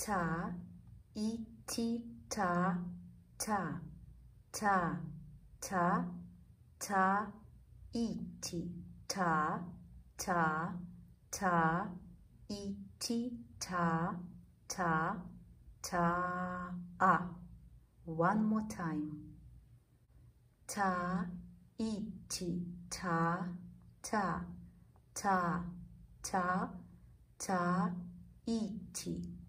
ta, e, t, ta, ta, ta, ta, ta, e, t, ta, ta, ta, e, t, ta, ta, ta, a. One more time. Ta, e, t, ta, ta, ta, ta, ta, e, t,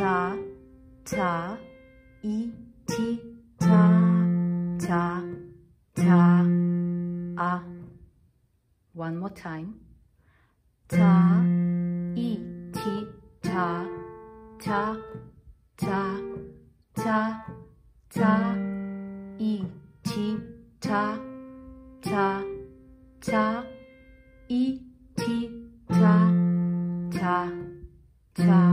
ta, ta, e, t, ta, ta, ta, a. One more time. Ta, e, t, ta, ta, ta, ta, ta, e, t, ta, ta, ta, e, t, ta, ta, ta.